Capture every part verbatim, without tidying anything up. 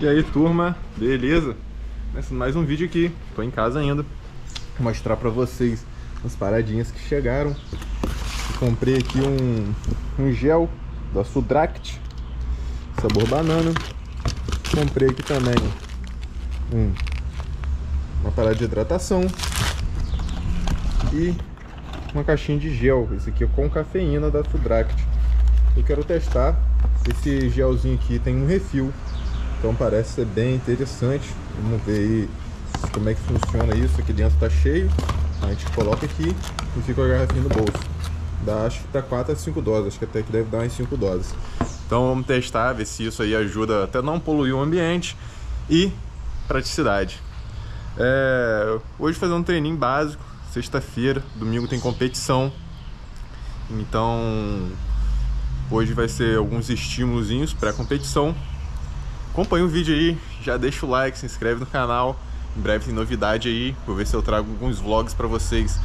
E aí, turma, beleza? Começando mais um vídeo aqui, tô em casa ainda. Vou mostrar pra vocês as paradinhas que chegaram. Eu comprei aqui um, um gel da Sudract, sabor banana. Comprei aqui também um, uma parada de hidratação e uma caixinha de gel. Esse aqui é com cafeína da Sudract. E quero testar esse gelzinho aqui, tem um refil. Então parece ser bem interessante. Vamos ver aí como é que funciona isso. Aqui dentro tá cheio. A gente coloca aqui e fica a garrafinha no bolso. Dá, acho que dá quatro a cinco doses. Acho que até que deve dar umas cinco doses. Então vamos testar, ver se isso aí ajuda até não poluir o ambiente. E praticidade. É, hoje fazer um treininho básico. Sexta-feira, domingo tem competição. Então hoje vai ser alguns estímulozinhos pré-competição. Acompanha o vídeo aí, já deixa o like, se inscreve no canal. Em breve tem novidade aí. Vou ver se eu trago alguns vlogs pra vocês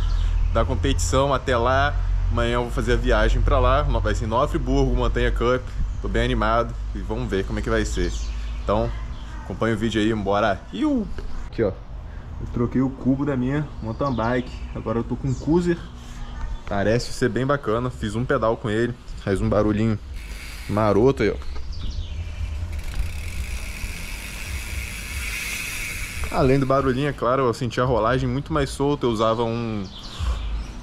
da competição até lá. Amanhã eu vou fazer a viagem pra lá. Vai ser em Nova Friburgo, Montanha Cup. Tô bem animado e vamos ver como é que vai ser. Então, acompanha o vídeo aí, bora! Iu! Aqui ó, eu troquei o cubo da minha mountain bike. Agora eu tô com um cruiser. Parece ser bem bacana. Fiz um pedal com ele. Faz um barulhinho maroto aí ó. Além do barulhinho, é claro, eu sentia a rolagem muito mais solta. Eu usava um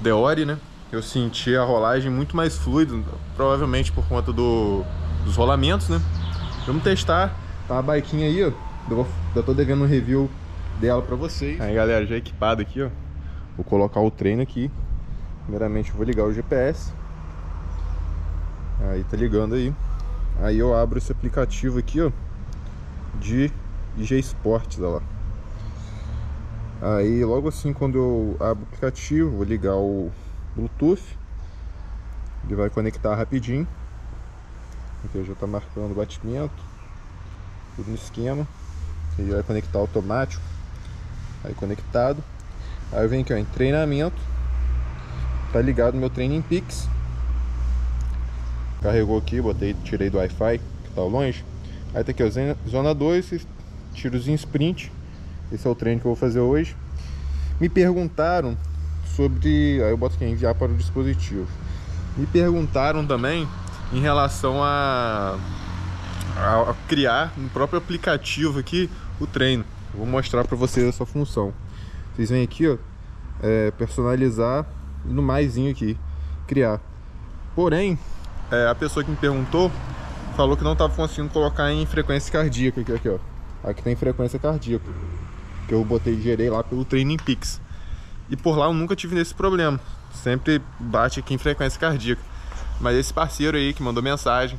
Deore, né? Eu sentia a rolagem muito mais fluida, provavelmente por conta do, dos rolamentos, né? Vamos testar. Tá a biquinha aí, ó. Eu já tô devendo um review dela pra vocês. Aí, galera, já equipado aqui, ó. Vou colocar o treino aqui. Primeiramente, eu vou ligar o G P S. Aí, tá ligando aí. Aí eu abro esse aplicativo aqui, ó, de I G Sports, olha lá. Aí logo assim, quando eu abro o aplicativo, vou ligar o Bluetooth. Ele vai conectar rapidinho. Aqui já está marcando o batimento, tudo no esquema. Ele vai conectar automático. Aí conectado. Aí eu venho aqui ó, em treinamento. Tá ligado meu Training Pix. Carregou aqui, botei, tirei do Wi-Fi, que tá longe. Aí tá aqui ó, Zona dois, tirozinho sprint. Esse é o treino que eu vou fazer hoje. Me perguntaram sobre... Aí eu boto aqui, enviar para o dispositivo. Me perguntaram também em relação a, a criar no próprio aplicativo aqui o treino. Eu vou mostrar para vocês essa função. Vocês vêm aqui, ó, é, personalizar no maisinho aqui, criar. Porém, é, a pessoa que me perguntou falou que não estava conseguindo colocar em frequência cardíaca. Aqui, aqui, ó. Aqui tem frequência cardíaca, que eu botei, gerei lá pelo Training Pix. E por lá eu nunca tive nesse problema. Sempre bate aqui em frequência cardíaca. Mas esse parceiro aí que mandou mensagem,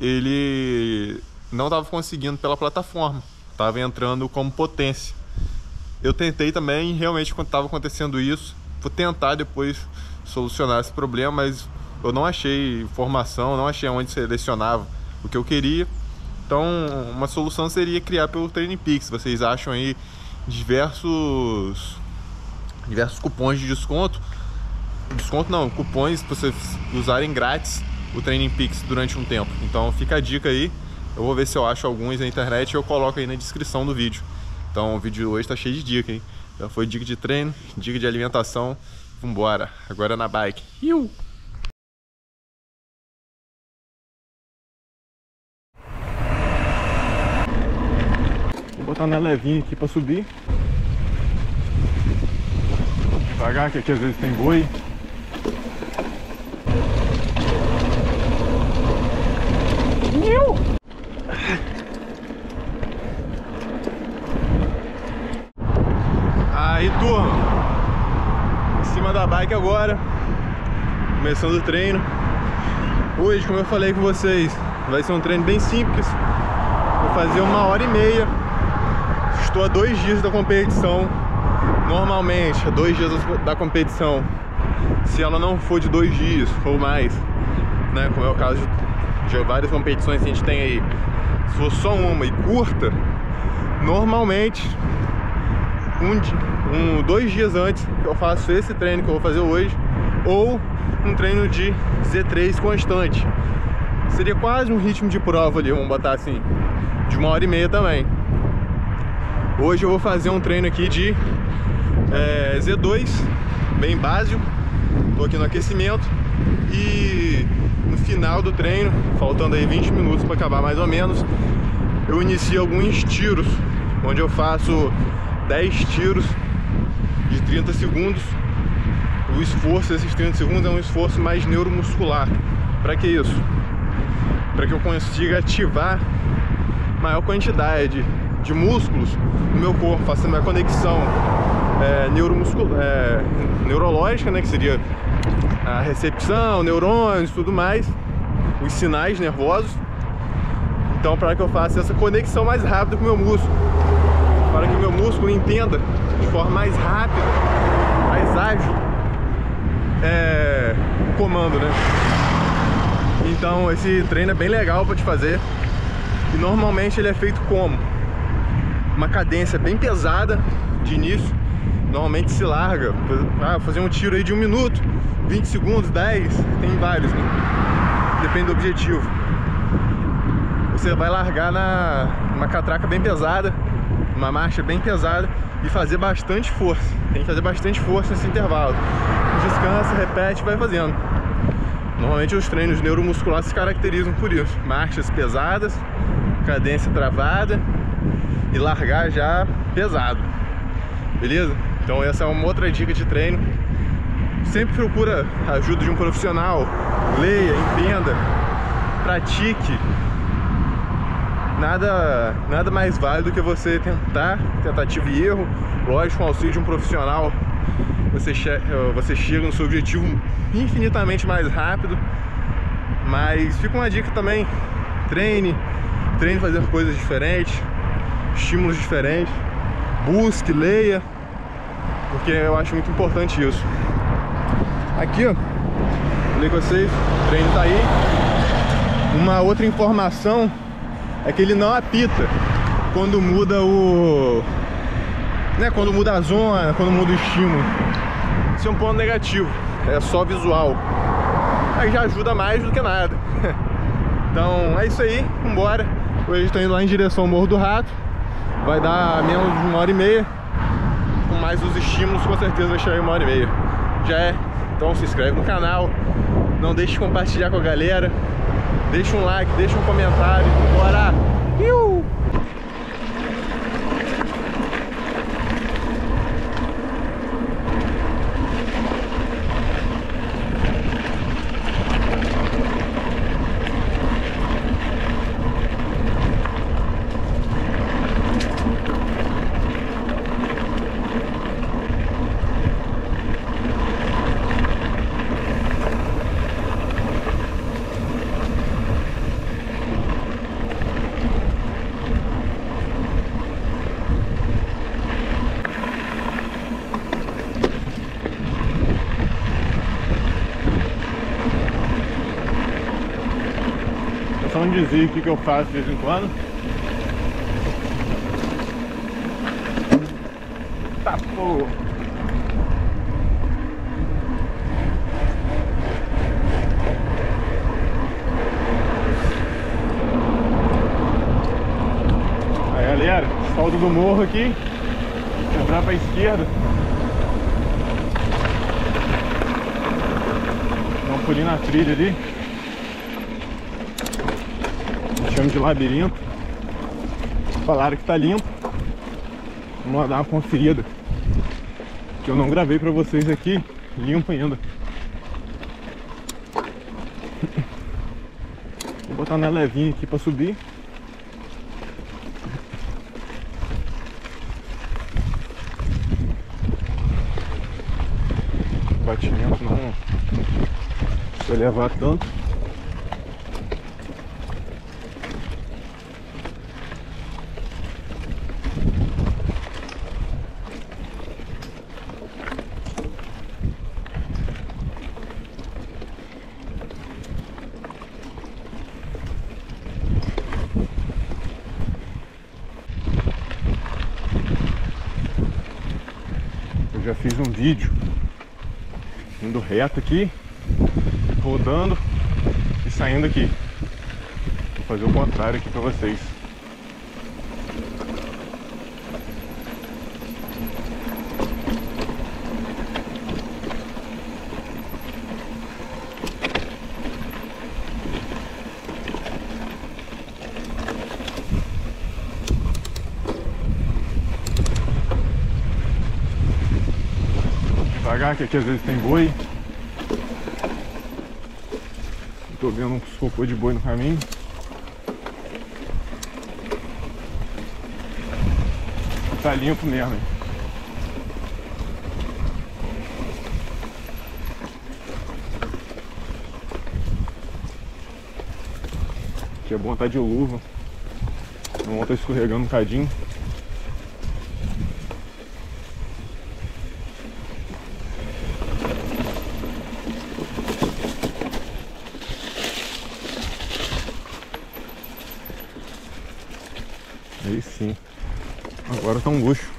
ele não estava conseguindo pela plataforma. Estava entrando como potência. Eu tentei também, realmente quando estava acontecendo isso. Vou tentar depois solucionar esse problema, mas eu não achei informação, não achei onde selecionava o que eu queria. Então uma solução seria criar pelo Training Pix. Vocês acham aí diversos diversos cupons de desconto desconto não, cupons para vocês usarem grátis o Training Pix durante um tempo. Então fica a dica aí, eu vou ver se eu acho alguns na internet e eu coloco aí na descrição do vídeo. Então o vídeo hoje tá cheio de dica, hein? Já foi dica de treino, dica de alimentação, vambora, agora é na bike. Iu! Tá na levinha aqui pra subir. Devagar, que aqui às vezes tem boi. Aí, turma, em cima da bike agora, começando o treino. Hoje, como eu falei com vocês, vai ser um treino bem simples. Vou fazer uma hora e meia. Estou a dois dias da competição. Normalmente, a dois dias da competição, se ela não for de dois dias ou mais, né, como é o caso de, de várias competições que a gente tem aí, se for só uma e curta, normalmente um, um, dois dias antes eu faço esse treino que eu vou fazer hoje, ou um treino de Z três constante. Seria quase um ritmo de prova ali, vamos botar assim. de uma hora e meia também. Hoje eu vou fazer um treino aqui de é, Z dois, bem básico. Tô aqui no aquecimento e no final do treino, faltando aí vinte minutos para acabar mais ou menos, eu inicio alguns tiros, onde eu faço dez tiros de trinta segundos. O esforço desses trinta segundos é um esforço mais neuromuscular. Para que isso? Para que eu consiga ativar maior quantidade de músculos no meu corpo, faça uma conexão é, neuromuscular, é, neurológica, né, que seria a recepção, neurônios, tudo mais, os sinais nervosos. Então, para que eu faça essa conexão mais rápida com o meu músculo, para que o meu músculo entenda de forma mais rápida, mais ágil, é, o comando, né? Então, esse treino é bem legal para te fazer. E normalmente ele é feito como? Uma cadência bem pesada de início. Normalmente se larga, ah, fazer um tiro aí de um minuto, vinte segundos, dez, tem vários, né? Depende do objetivo. Você vai largar na uma catraca bem pesada, uma marcha bem pesada, e fazer bastante força. Tem que fazer bastante força nesse intervalo. Descansa, repete, vai fazendo. Normalmente os treinos neuromusculares se caracterizam por isso: marchas pesadas, cadência travada e largar já pesado. Beleza? Então essa é uma outra dica de treino. Sempre procura a ajuda de um profissional. Leia, entenda, pratique. Nada, nada mais válido do que você tentar, tentativa e erro. Lógico, com o auxílio de um profissional, você, che você chega no seu objetivo infinitamente mais rápido. Mas fica uma dica também: treine, treine fazer coisas diferentes, estímulos diferentes, busque, leia, porque eu acho muito importante isso. Aqui, ó, falei com vocês, o treino tá aí. Uma outra informação é que ele não apita quando muda o... né, quando muda a zona, quando muda o estímulo. Isso é um ponto negativo, é só visual. Aí já ajuda mais do que nada. Então é isso aí, vambora. Hoje estou indo lá em direção ao Morro do Rato. Vai dar menos de uma hora e meia. Com mais os estímulos, com certeza vai chegar em uma hora e meia. Já é. Então se inscreve no canal. Não deixe de compartilhar com a galera. Deixa um like, deixa um comentário. Bora! Iu! Não dizer o que eu faço de vez em quando. Tá porra. Aí galera, salto do morro aqui. Entrar pra esquerda. Dá um pulinho na trilha ali. Chama de labirinto. Falaram que tá limpo. Vamos lá dar uma conferida, que eu não gravei pra vocês aqui limpo ainda. Vou botar na levinha aqui pra subir. Batimento não vai levar tanto. Já fiz um vídeo indo reto aqui, rodando e saindo aqui. Vou fazer o contrário aqui pra vocês. devagar, que aqui às vezes tem boi. Tô vendo um cocô de boi no caminho. Tá limpo mesmo, hein? Que é bom estar de luva, não estar escorregando um cadinho. Aí sim, agora tá um luxo.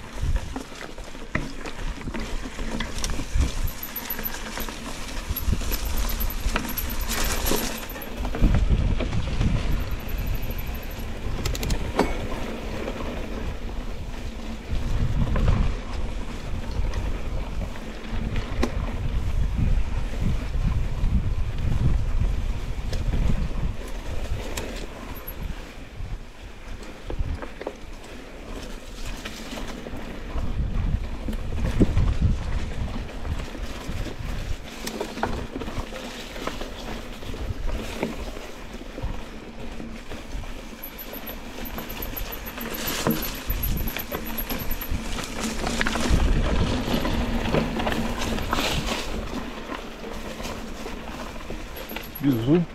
Bizu.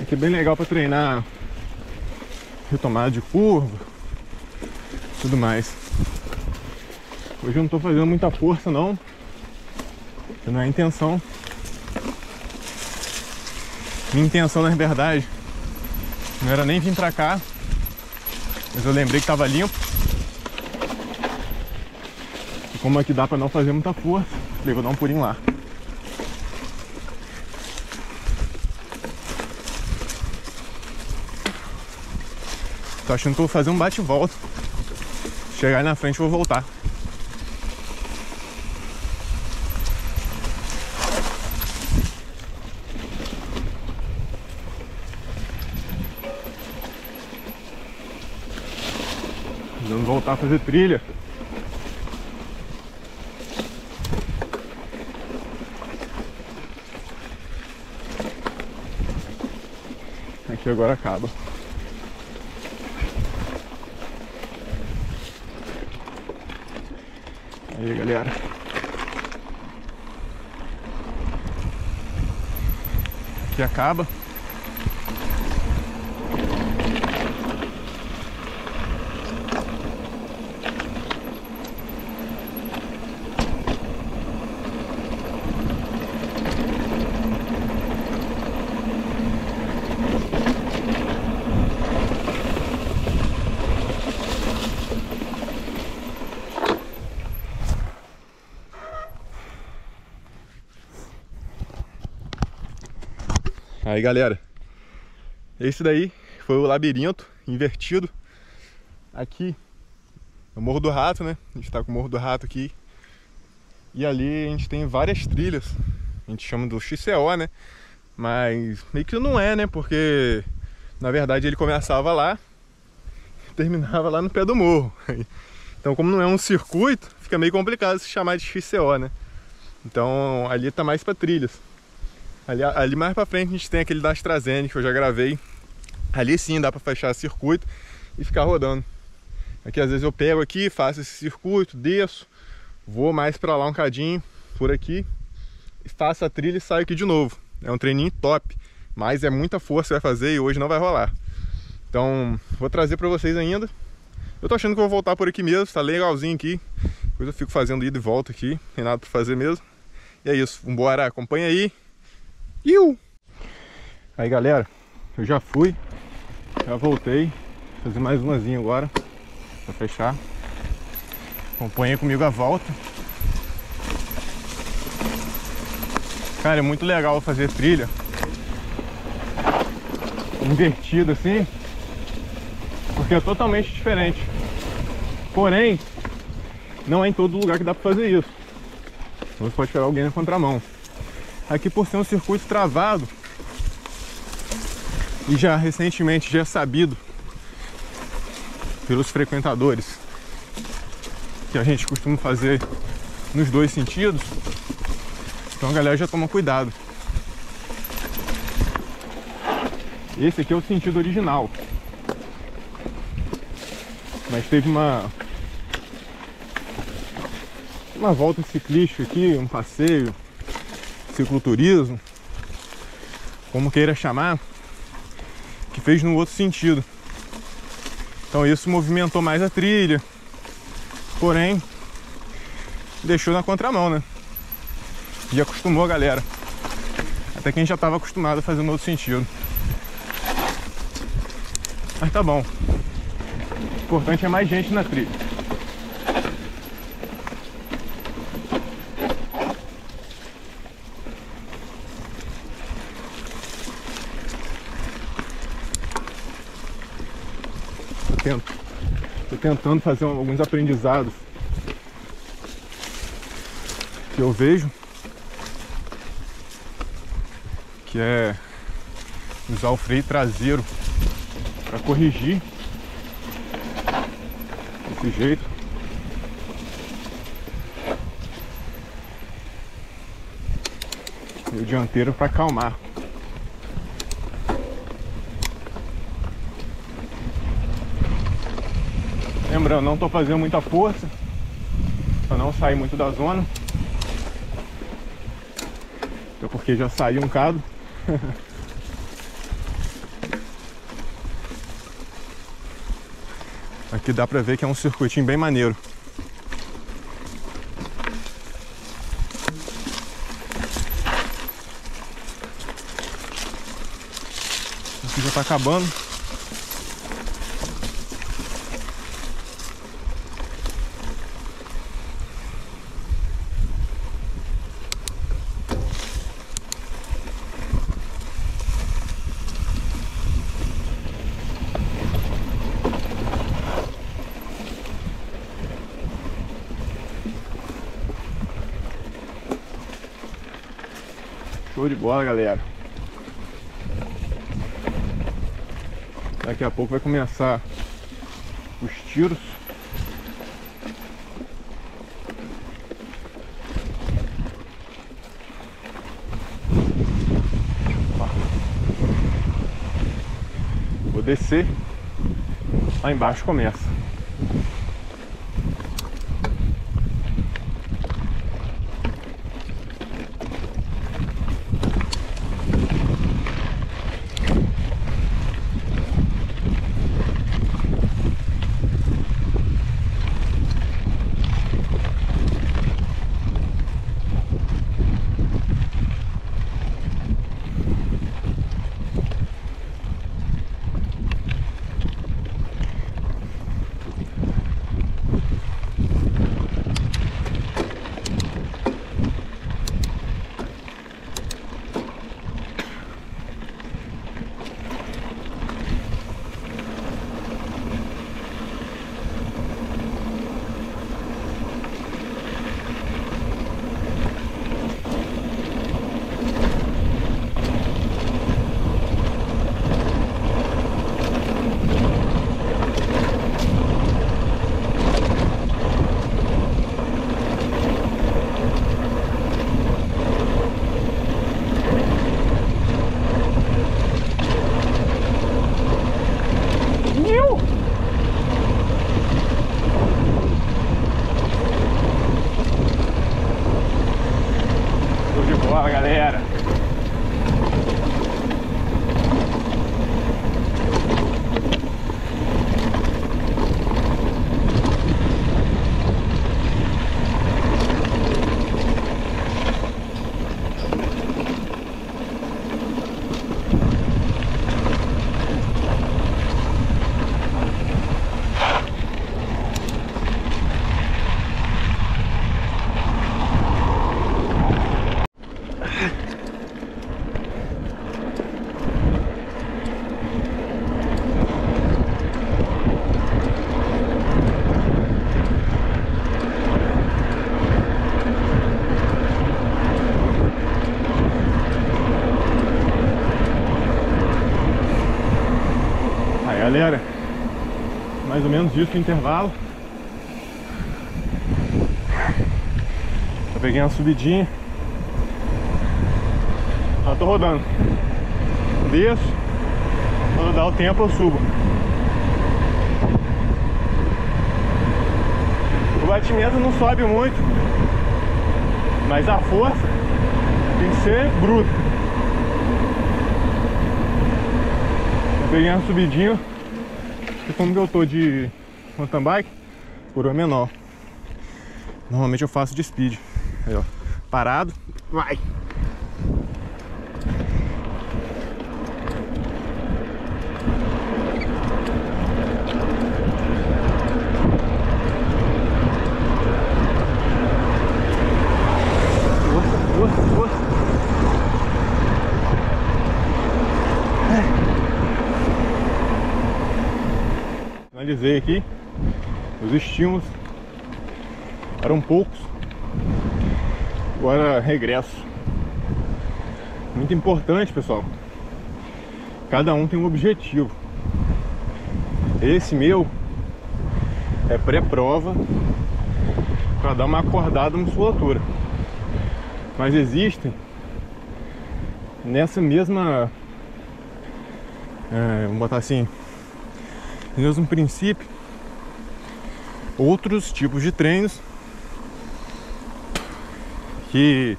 Aqui é bem legal para treinar retomada de curva, tudo mais. Hoje eu não tô fazendo muita força não, não é a intenção. Minha intenção na verdade não era nem vir pra cá, mas eu lembrei que tava limpo. E como aqui dá pra não fazer muita força, falei, vou dar um pulinho lá. Tô achando que eu vou fazer um bate e volta. Chegar aí na frente eu vou voltar. Vamos voltar a fazer trilha. Aqui agora acaba. Aí, galera. Aqui acaba. Aí galera, esse daí foi o labirinto invertido. Aqui é o Morro do Rato, né? A gente tá com o Morro do Rato aqui. E ali a gente tem várias trilhas. A gente chama do X C O, né? Mas meio que não é, né? Porque na verdade ele começava lá e terminava lá no pé do morro. Então como não é um circuito, fica meio complicado se chamar de X C O, né? Então ali tá mais pra trilhas. Ali, ali mais pra frente a gente tem aquele da AstraZeneca que eu já gravei. Ali sim dá pra fechar circuito e ficar rodando. Aqui às vezes eu pego aqui, faço esse circuito, desço, vou mais pra lá um cadinho, por aqui, faço a trilha e saio aqui de novo. É um treininho top, mas é muita força que vai fazer e hoje não vai rolar. Então vou trazer pra vocês ainda. Eu tô achando que eu vou voltar por aqui mesmo, tá legalzinho aqui. Depois eu fico fazendo ida e volta aqui, tem nada pra fazer mesmo. E é isso, vambora, acompanha aí. Aí galera, eu já fui, já voltei, vou fazer mais umazinha agora, pra fechar. Acompanha comigo a volta. Cara, é muito legal fazer trilha invertida assim, porque é totalmente diferente. Porém, não é em todo lugar que dá pra fazer isso. Você pode pegar alguém na contramão. Aqui, por ser um circuito travado, e já recentemente já é sabido pelos frequentadores que a gente costuma fazer nos dois sentidos, então a galera já toma cuidado. Esse aqui é o sentido original, mas teve uma uma volta ciclística aqui, um passeio, cicloturismo, como queira chamar, que fez no outro sentido. Então isso movimentou mais a trilha, porém deixou na contramão, né? E acostumou a galera, até quem já estava acostumado a fazer no outro sentido. Mas tá bom, o importante é mais gente na trilha. Eu tento, tô tentando fazer alguns aprendizados que eu vejo, que é usar o freio traseiro para corrigir desse jeito. E o dianteiro para acalmar. Lembrando, não estou fazendo muita força para não sair muito da zona, até porque já saiu um bocado. Aqui dá pra ver que é um circuitinho bem maneiro. Aqui já tá acabando. Show de bola, galera. Daqui a pouco vai começar os tiros. Vou descer. Lá embaixo começa. galera, mais ou menos isso o intervalo. Eu peguei uma subidinha, já tô rodando, desço, quando dá o tempo eu subo. O batimento não sobe muito, mas a força tem que ser bruta. Eu peguei uma subidinha, porque como eu tô de mountain bike, por é menor. Normalmente eu faço de speed. Aí, ó, parado, vai! Força, força, força! É. Finalizei aqui os estímulos. Eram poucos, agora regresso. Muito importante, pessoal, cada um tem um objetivo. Esse meu é pré-prova para dar uma acordada na musculatura, mas existem nessa mesma, é, vamos botar assim, no mesmo princípio, outros tipos de treinos que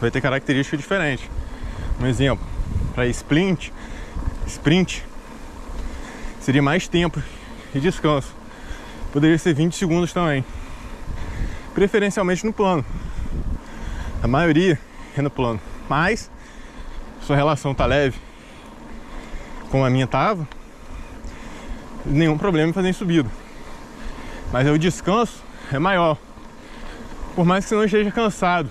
vai ter característica diferente. Um exemplo, para sprint, sprint seria mais tempo e descanso. Poderia ser vinte segundos também. Preferencialmente no plano. A maioria é no plano. Mas sua relação tá leve como a minha tava, nenhum problema em fazer em subida. Mas aí o descanso é maior, por mais que você não esteja cansado,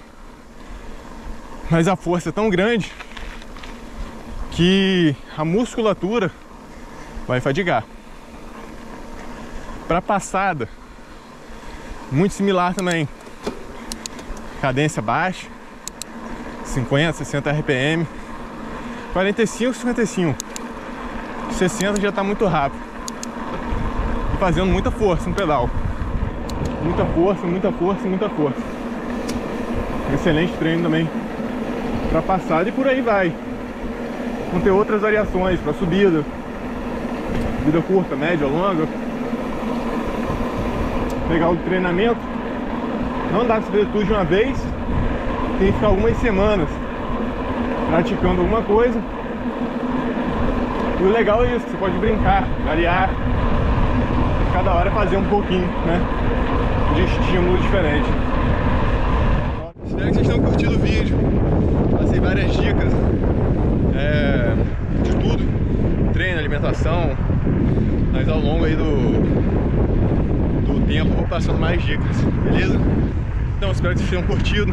mas a força é tão grande que a musculatura vai fadigar. Para passada, muito similar também, cadência baixa, cinquenta, sessenta R P M, quarenta e cinco, cinquenta e cinco, sessenta já está muito rápido e fazendo muita força no pedal. Muita força, muita força, muita força. Excelente treino também para passada e por aí vai. Vão ter outras variações para subida, subida curta, média, longa. Pegar o treinamento não dá para fazer tudo de uma vez. Tem que ficar algumas semanas praticando alguma coisa. E o legal é isso, que você pode brincar, variar. Cada hora fazer um pouquinho, né, de estímulo diferente. Espero que vocês tenham curtido o vídeo. Passei várias dicas, é, de tudo, treino, alimentação, mas ao longo aí do, do tempo vou passando mais dicas, beleza? Então espero que vocês tenham curtido.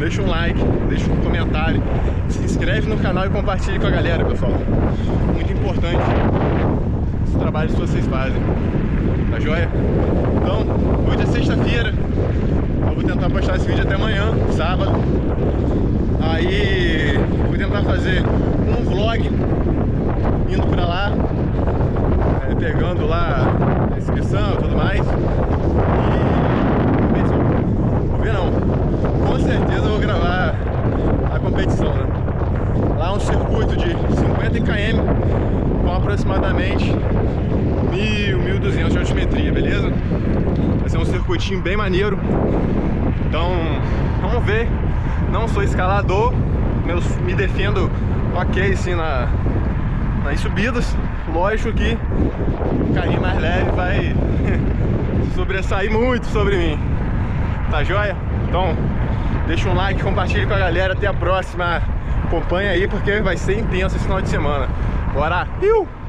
Deixa um like, deixa um comentário, se inscreve no canal e compartilhe com a galera, pessoal. Muito importante esse trabalho que vocês fazem. Tá joia? Então, hoje é sexta-feira, eu vou tentar postar esse vídeo até amanhã, sábado. Aí vou tentar fazer um vlog indo pra lá, é, pegando lá a inscrição e tudo mais. E vou ver, não, com certeza eu vou gravar a competição, né? Lá é um circuito de cinquenta quilômetros com aproximadamente mil, mil e duzentos de altimetria, beleza? Vai ser um circuitinho bem maneiro. Então, vamos ver. Não sou escalador, meus, me defendo ok assim na, nas subidas. Lógico que o carrinho mais leve vai sobressair muito sobre mim. Tá joia? Então, deixa um like, compartilha com a galera. Até a próxima. Acompanha aí porque vai ser intenso esse final de semana. Bora! Iu!